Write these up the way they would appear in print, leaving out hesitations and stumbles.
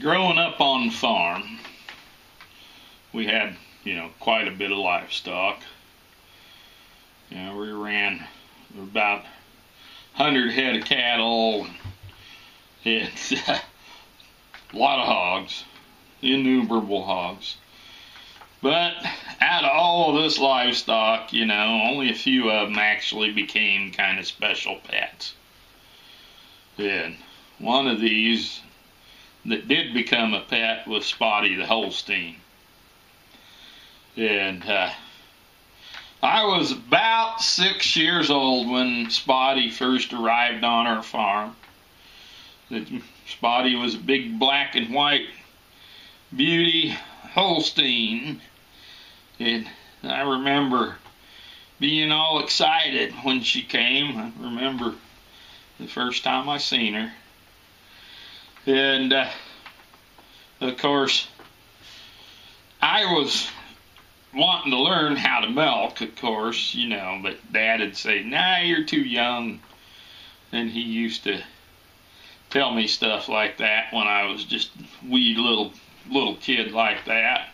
Growing up on the farm, we had, you know, quite a bit of livestock. You know, we ran about 100 head of cattle. It's a lot of hogs, innumerable hogs. But out of all of this livestock, you know, only a few of them actually became kind of special pets. And one of these that did become a pet was Spotty the Holstein. And I was about 6 years old when Spotty first arrived on our farm. Spotty was a big black and white beauty Holstein. And I remember being all excited when she came. I remember the first time I seen her. And of course, I was wanting to learn how to milk, of course, you know, but Dad would say, nah, you're too young. And he used to tell me stuff like that when I was just a wee little kid like that.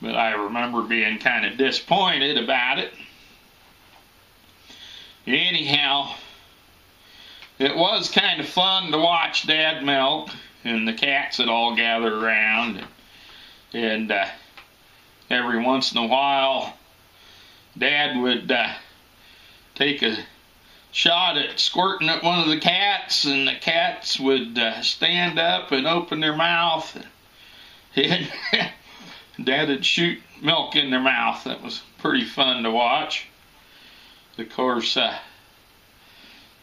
But I remember being kind of disappointed about it. Anyhow, it was kind of fun to watch Dad milk, and the cats would all gather around, and every once in a while Dad would take a shot at squirting at one of the cats, and the cats would stand up and open their mouth, and Dad would shoot milk in their mouth. That was pretty fun to watch. Of course, I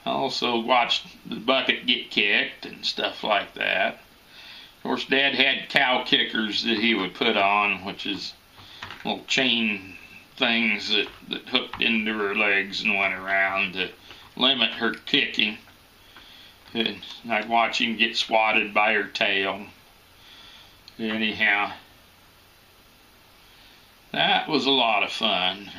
also watched the bucket get kicked and stuff like that. Of course, Dad had cow kickers that he would put on, which is little chain things that hooked into her legs and went around to limit her kicking. And I'd watch him get swatted by her tail. Anyhow, that was a lot of fun.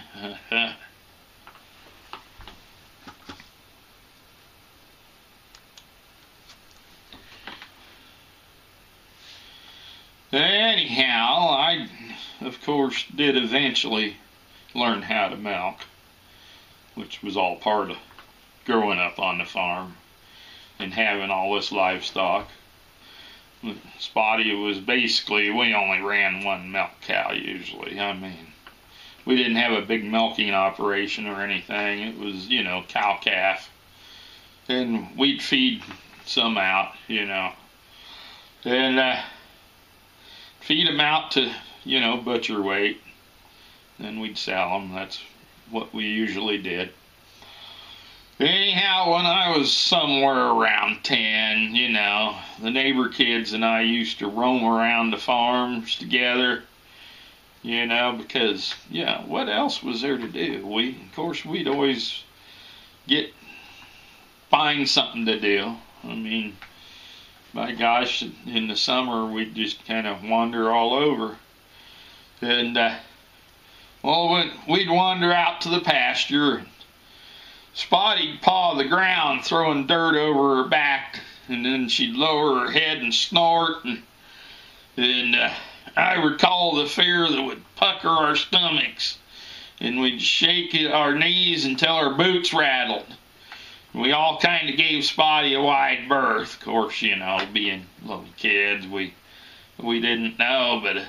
Anyhow, I, of course, did eventually learn how to milk, which was all part of growing up on the farm and having all this livestock. Spotty was basically, we only ran one milk cow usually. I mean, we didn't have a big milking operation or anything. It was, you know, cow-calf. And we'd feed some out, you know. And, feed them out to, you know, butcher weight, then we'd sell them. That's what we usually did. Anyhow, when I was somewhere around 10, you know, the neighbor kids and I used to roam around the farms together, you know, because, yeah, what else was there to do? Of course, we'd always find something to do. I mean, by gosh, in the summer, we'd just kind of wander all over. And, well, we'd wander out to the pasture. Spotty'd paw the ground, throwing dirt over her back, and then she'd lower her head and snort. And I recall the fear that would pucker our stomachs, and we'd shake our knees until our boots rattled. We all kind of gave Spotty a wide berth. Of course, you know, being little kids, we didn't know. But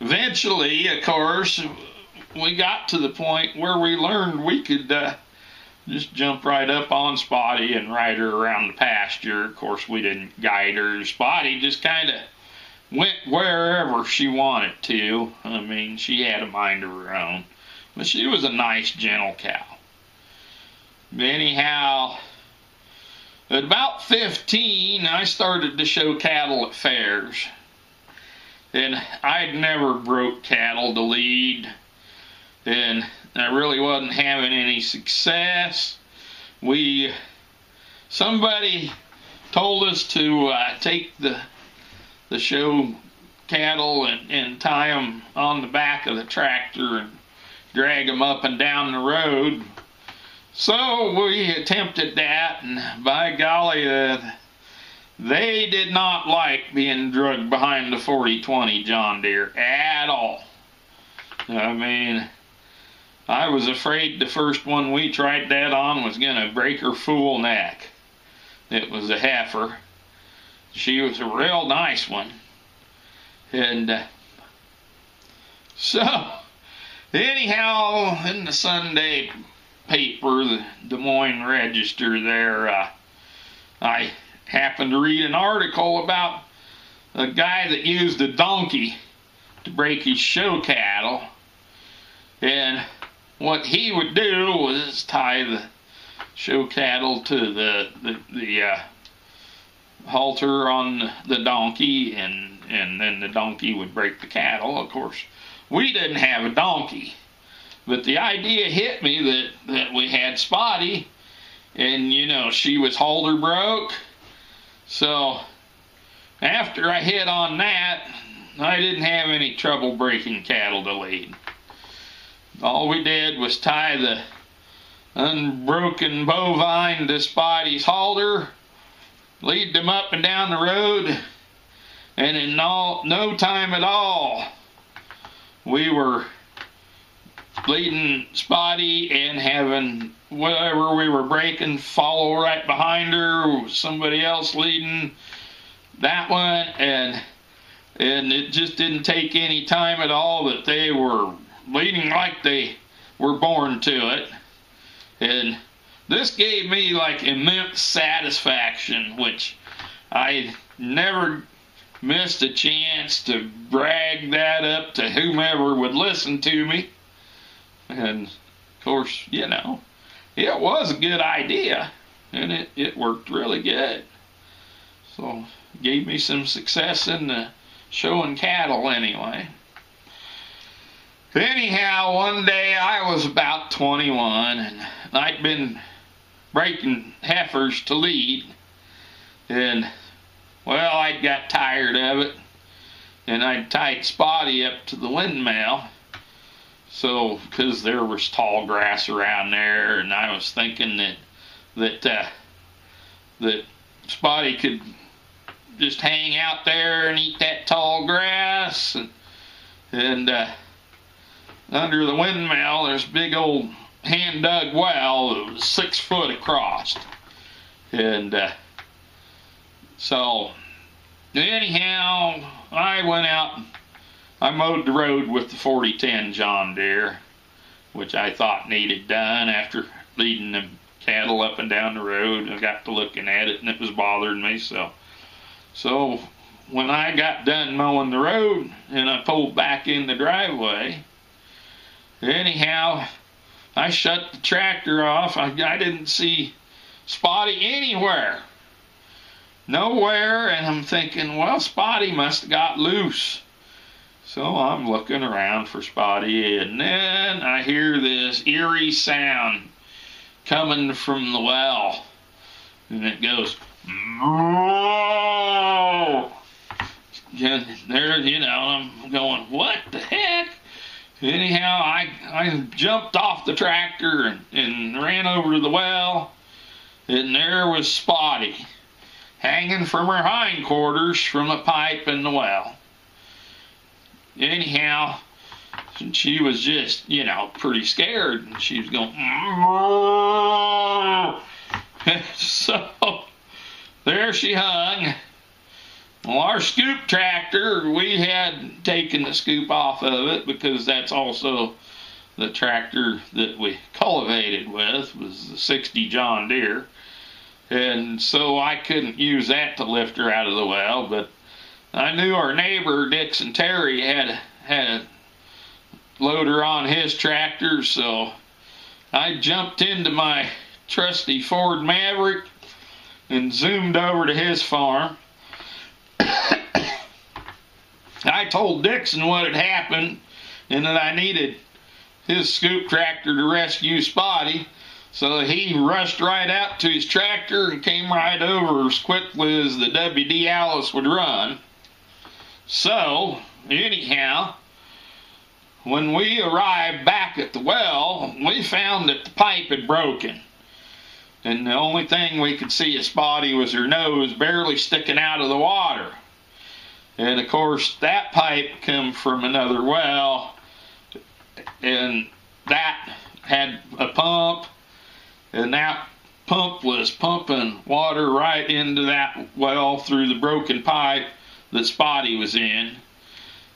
eventually, of course, we got to the point where we learned we could just jump right up on Spotty and ride her around the pasture. Of course, we didn't guide her. Spotty just kind of went wherever she wanted to. I mean, she had a mind of her own. But she was a nice, gentle cow. Anyhow, at about 15, I started to show cattle at fairs. And I'd never broke cattle to lead. And I really wasn't having any success. Somebody told us to take the show cattle and tie them on the back of the tractor and drag them up and down the road. So we attempted that, and by golly, they did not like being dragged behind the 4020 John Deere at all. I mean, I was afraid the first one we tried that on was gonna break her fool neck. It was a heifer. She was a real nice one. And so, anyhow, in the Sunday paper, the Des Moines Register there, I happened to read an article about a guy that used a donkey to break his show cattle, and what he would do was tie the show cattle to the halter on the donkey, and then the donkey would break the cattle. Of course, we didn't have a donkey, but the idea hit me that we had Spotty, and you know, she was halter broke. So after I hit on that, I didn't have any trouble breaking cattle to lead. All we did was tie the unbroken bovine to Spotty's halter, lead them up and down the road, and in no time at all, we were leading Spotty and having whatever we were breaking follow right behind her, somebody else leading that one, and it just didn't take any time at all, but they were leading like they were born to it. And this gave me like immense satisfaction, which I never missed a chance to brag that up to whomever would listen to me. And of course, you know, it was a good idea, and it worked really good. So gave me some success in the showing cattle anyway. Anyhow, one day I was about 21, and I'd been breaking heifers to lead, and well, I'd got tired of it, and I'd tied Spotty up to the windmill. So, because there was tall grass around there, and I was thinking that Spotty could just hang out there and eat that tall grass, and under the windmill there's a big old hand-dug well that was 6 foot across, and so anyhow, I went out. I mowed the road with the 4010 John Deere, which I thought needed done after leading the cattle up and down the road. I got to looking at it, and it was bothering me. So when I got done mowing the road and I pulled back in the driveway, anyhow, I shut the tractor off. I didn't see Spotty anywhere. Nowhere. And I'm thinking, well, Spotty must have got loose. So I'm looking around for Spotty, and then I hear this eerie sound coming from the well, and it goes, "Moo!" And there, you know, I'm going, what the heck? Anyhow, I jumped off the tractor and ran over to the well, and there was Spotty hanging from her hindquarters from a pipe in the well. Anyhow, she was just, you know, pretty scared, and she was going, "Mmm." So there she hung. Well, our scoop tractor, we had taken the scoop off of it, because that's also the tractor that we cultivated with, was the 60 John Deere, and so I couldn't use that to lift her out of the well. But I knew our neighbor, Dixon Terry, had a loader on his tractor, so I jumped into my trusty Ford Maverick and zoomed over to his farm. I told Dixon what had happened, and that I needed his scoop tractor to rescue Spotty, so he rushed right out to his tractor and came right over as quickly as the WD-Allis would run. So, anyhow, when we arrived back at the well, we found that the pipe had broken. and the only thing we could see of Spotty was her nose barely sticking out of the water. And of course that pipe came from another well, and that had a pump, and that pump was pumping water right into that well through the broken pipe that Spotty was in.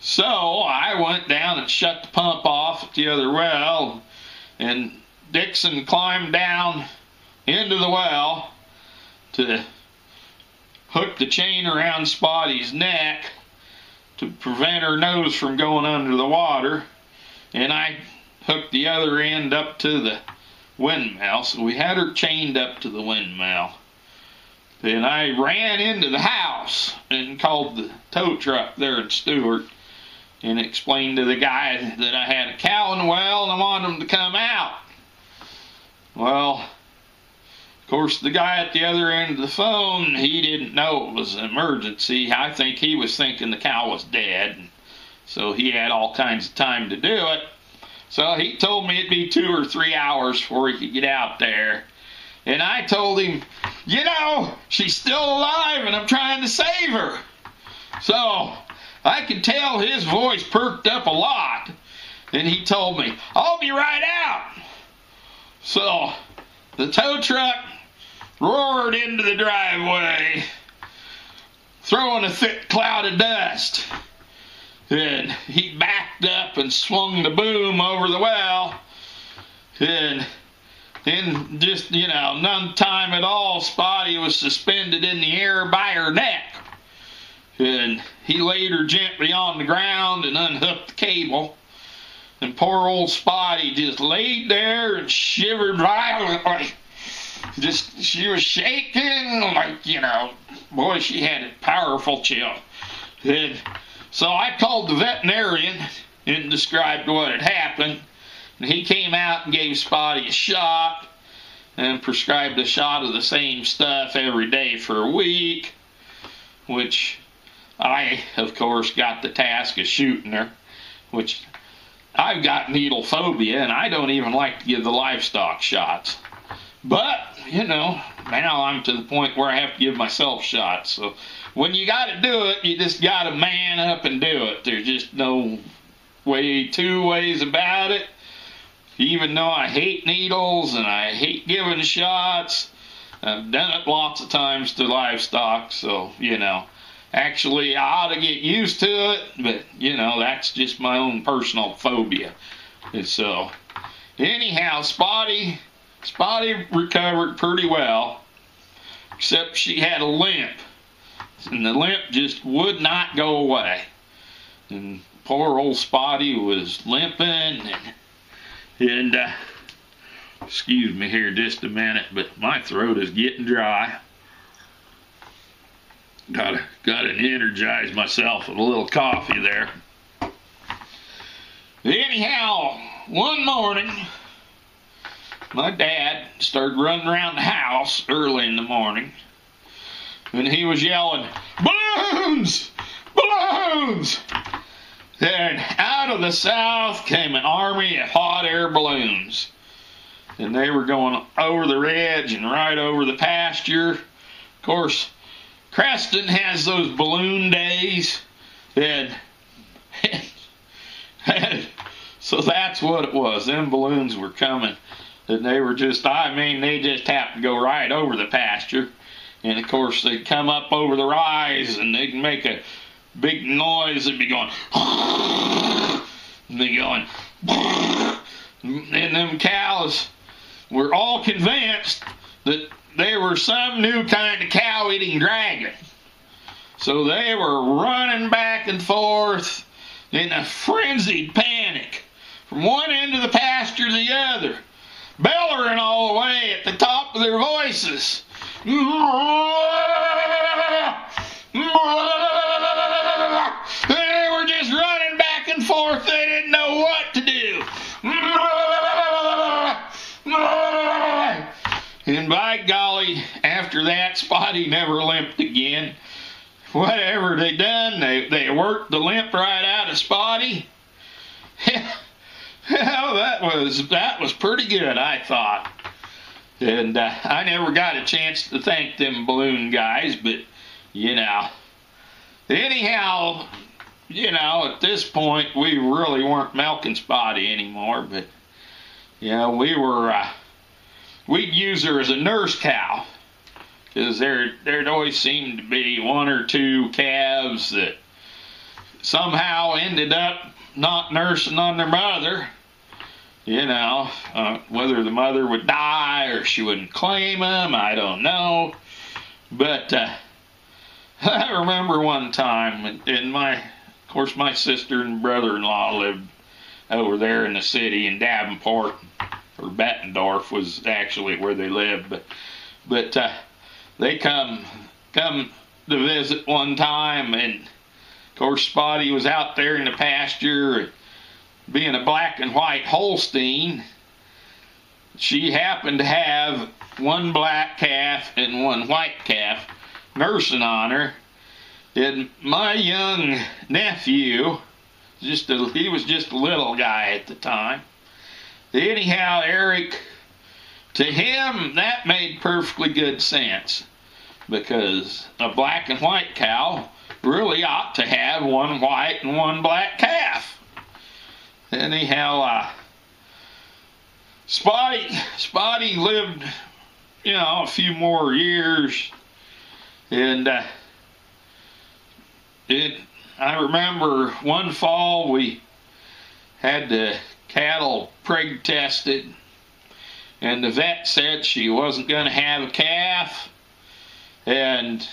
So I went down and shut the pump off at the other well, and Dixon climbed down into the well to hook the chain around Spotty's neck to prevent her nose from going under the water, and I hooked the other end up to the windmill. So we had her chained up to the windmill. Then I ran into the house and called the tow truck there in Stewart and explained to the guy that I had a cow in the well and I wanted him to come out. Well, of course, the guy at the other end of the phone, he didn't know it was an emergency. I think he was thinking the cow was dead, and so he had all kinds of time to do it. So he told me it'd be 2 or 3 hours before he could get out there. And I told him, you know, she's still alive and I'm trying to save her. So I could tell his voice perked up a lot. And he told me, I'll be right out. So the tow truck roared into the driveway, throwing a thick cloud of dust. And he backed up and swung the boom over the well. And then just, you know, none time at all, Spotty was suspended in the air by her neck. And he laid her gently on the ground and unhooked the cable. And poor old Spotty just laid there and shivered violently. Just, she was shaking like, you know, boy, she had a powerful chill. And so I called the veterinarian and described what had happened. And he came out and gave Spotty a shot and prescribed a shot of the same stuff every day for a week, which I, of course, got the task of shooting her, which I've got needle phobia, and I don't even like to give the livestock shots. But, you know, now I'm to the point where I have to give myself shots. So when you got to do it, you just got to man up and do it. There's just no way, two ways about it. Even though I hate needles and I hate giving shots, I've done it lots of times to livestock. So, you know, actually I ought to get used to it, but, you know, that's just my own personal phobia. And so, anyhow, Spotty recovered pretty well, except she had a limp, and the limp just would not go away. And poor old Spotty was limping, and excuse me here just a minute, but my throat is getting dry. Gotta energize myself with a little coffee there. Anyhow, one morning, my dad started running around the house early in the morning, and he was yelling, balloons! Balloons! And out of the south came an army of hot air balloons. And they were going over the ridge and right over the pasture. Of course, Creston has those balloon days, and so that's what it was. Them balloons were coming. And they were just, I mean, they just happened to go right over the pasture. And, of course, they'd come up over the rise, and they'd make a big noise. They'd be going, and they'd be going, and them cows were all convinced that they were some new kind of cow-eating dragon. So they were running back and forth in a frenzied panic from one end of the pasture to the other, bellowing all the way at the top of their voices. They were just running back and forth. They didn't know what to do. And by golly, after that, Spotty never limped again. Whatever they done, they worked the limp right out of Spotty. Hell, that was pretty good, I thought. And I never got a chance to thank them balloon guys, but, you know. Anyhow, you know, at this point, we really weren't milking Spotty anymore, but, you know, we were, we'd use her as a nurse cow, because there'd always seem to be one or two calves that somehow ended up not nursing on their mother, you know, whether the mother would die or she wouldn't claim them, I don't know. But I remember one time, and of course my sister and brother-in-law lived over there in the city in Davenport, or Bettendorf was actually where they lived, but they come to visit one time, and of course Spotty was out there in the pasture. Being a black and white Holstein, she happened to have one black calf and one white calf nursing on her. And my young nephew, he was just a little guy at the time. Anyhow, Eric, to him, that made perfectly good sense, because a black and white cow really ought to have one white and one black calf. Anyhow, Spotty lived, you know, a few more years, and I remember one fall we had the cattle preg tested, and the vet said she wasn't going to have a calf, and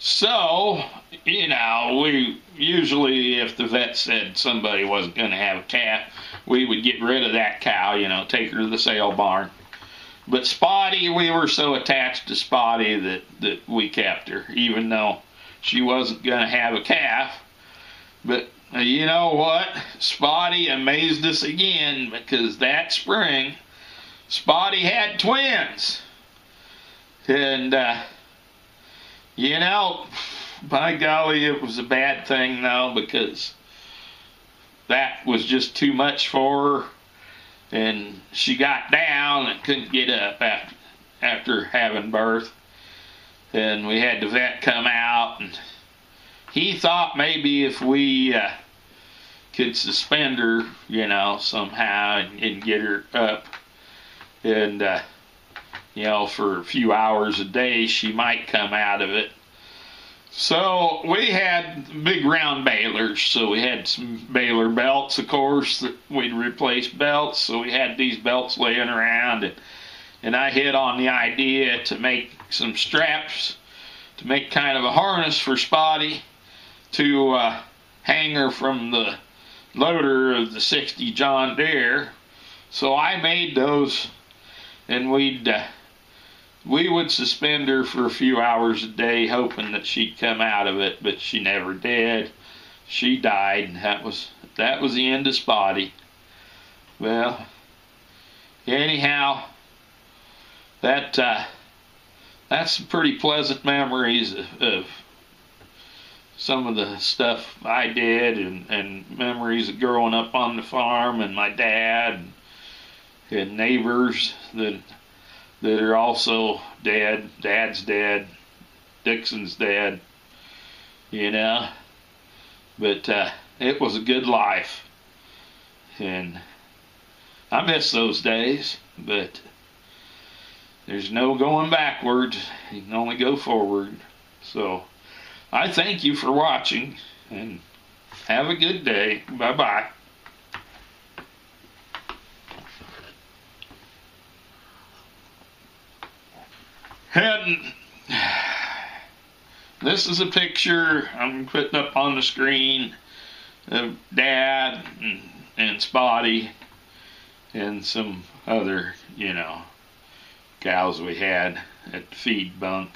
so, you know, we usually, if the vet said somebody wasn't going to have a calf, we would get rid of that cow, you know, take her to the sale barn. But Spotty, we were so attached to Spotty that we kept her, even though she wasn't going to have a calf. But you know what? Spotty amazed us again, because that spring, Spotty had twins. And, you know, by golly, it was a bad thing, though, because that was just too much for her, and she got down and couldn't get up after having birth, and we had the vet come out, and he thought maybe if we could suspend her, you know, somehow and get her up, and you know, for a few hours a day, she might come out of it. So we had big round balers, so we had some baler belts, of course, that we'd replace belts, so we had these belts laying around, and I hit on the idea to make some straps, to make kind of a harness for Spotty, to hang her from the loader of the 60 John Deere. So I made those, and we would suspend her for a few hours a day, hoping that she'd come out of it, but she never did. She died, and that was the end of Spotty. Well, anyhow, that's some pretty pleasant memories of some of the stuff I did, and memories of growing up on the farm, and my dad, and neighbors that are also dead. Dad's dead, Dixon's dead, you know. But it was a good life, and I miss those days, but there's no going backwards. You can only go forward. So I thank you for watching, and have a good day. Bye-bye. And this is a picture I'm putting up on the screen of Dad and Spotty and some other, you know, cows we had at the feed bunk.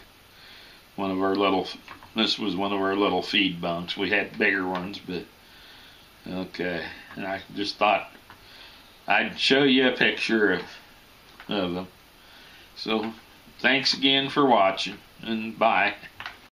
This was one of our little feed bunks. We had bigger ones, but okay. And I just thought I'd show you a picture of them. So thanks again for watching, and bye.